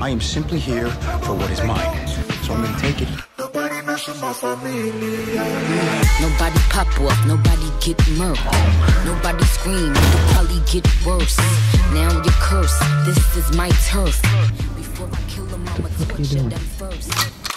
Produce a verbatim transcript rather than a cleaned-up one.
I am simply here for what is mine. So I'm gonna take it. Nobody messing my familia. Nobody pop off, nobody get murked. Nobody scream, it'll probably get worse. Now you're cursed, this is my turf. Before I kill them, I'ma torture them first.